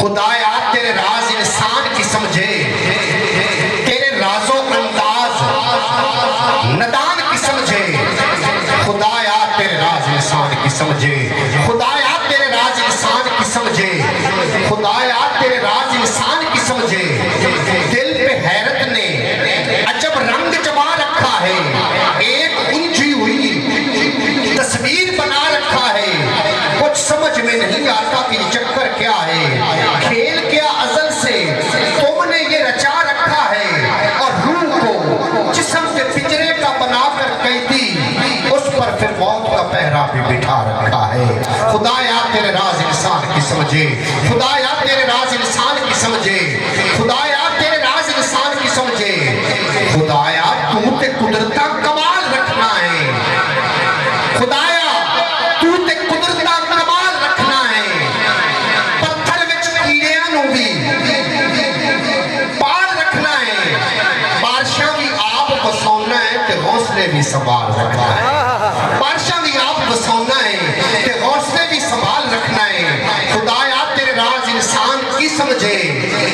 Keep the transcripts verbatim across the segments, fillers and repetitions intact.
खुदाया तेरे राज इंसान की समझे, तेरे राजो अंदाज नदान की समझे। खुदाया तेरे राज इंसान की समझे, खुदाया तेरे राज इंसान की समझे, खुदाया तेरे राज इंसान की समझे। दिल पे हैरत ने अजब रंग जमा रखा है, एक उलझी हुई तस्वीर बना रखा है। कुछ समझ में नहीं आता कि चक्कर क्या है, खेल क्या अजल से तुमने ये रचा रखा है। और रूह को जिस्म के पिंजरे का बनाकर कैदी, उस पर फिर मौत का पहरा भी बिठा रखा है। खुदाया तेरे राज इंसान की समझे, खुदाया तेरे राज इंसान की समझे, खुदाया तेरे राज इंसान की समझे। खुदाया तू ते कुदरत का कमाल रखना है, खुदाया भी संभाल रखना है, बारिशा भी आप बसाना है, ते हौसले भी संभाल रखना है। खुदाया तेरे राज इंसान की समझे,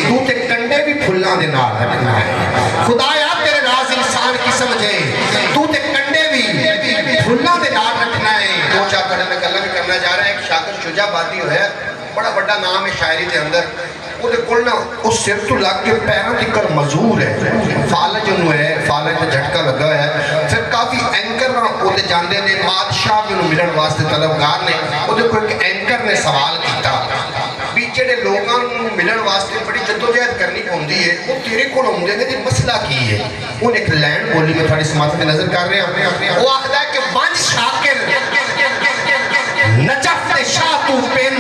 तू ते कंडे भी फुल्ला दे नाल रखना है। खुदाया तेरे राज इंसान की समझे, तू ते कंडे भी फुल्ला दे नाल रखना है। दो चार घंटे में गल्लां करना जा रहा है। शाकिर शुजा आबादी होया, बड़ा बड़ा नाम है शायरी के अंदर। ਉਹਦੇ ਕੋਲ ਨਾ ਉਹ ਸਿਰ ਤੋਂ ਲੱਗ ਕੇ ਪੈਰਾਂ ਤੱਕ ਮਜ਼ੂਰ ਹੈ, ਫਾਲਜ ਨੂੰ ਹੈ, ਫਾਲਜ ਤੇ ਝਟਕਾ ਲੱਗਾ ਹੈ। ਫਿਰ ਕਾਫੀ ਐਂਕਰ ਨਾਲ ਉਹਦੇ ਜਾਂਦੇ ਨੇ, ਬਾਦਸ਼ਾਹ ਨੂੰ ਮਿਲਣ ਵਾਸਤੇ ਤਲਬਗਾਰ ਨੇ। ਉਹਦੇ ਕੋਲ ਇੱਕ ਐਂਕਰ ਨੇ ਸਵਾਲ ਕੀਤਾ ਵੀ ਜਿਹੜੇ ਲੋਕਾਂ ਨੂੰ ਮਿਲਣ ਵਾਸਤੇ ਬੜੀ ਜਦੋਜਹਿਦ ਕਰਨੀ ਹੁੰਦੀ ਹੈ, ਉਹ ਤੇਰੇ ਕੋਲ ਆਉਂਦੇ ਨੇ ਤੇ ਮਸਲਾ ਕੀ ਹੈ? ਉਹਨੇ ਇੱਕ ਲੈਣ ਬੋਲੀ, ਮੈਂ ਤੁਹਾਡੀ ਸਮਾਜ ਤੇ ਨਜ਼ਰ ਕਰ ਰਿਹਾ। ਉਹ ਆਖਦਾ ਕਿ ਵੰਜ ਸ਼ਾਕਿਰ ਨਜਫ ਤੇ ਸ਼ਾਹ ਤੂੰ ਪੇਨ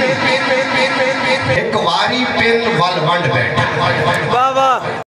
एक वारी पेन वाल बंद बैठ। वाह वाह।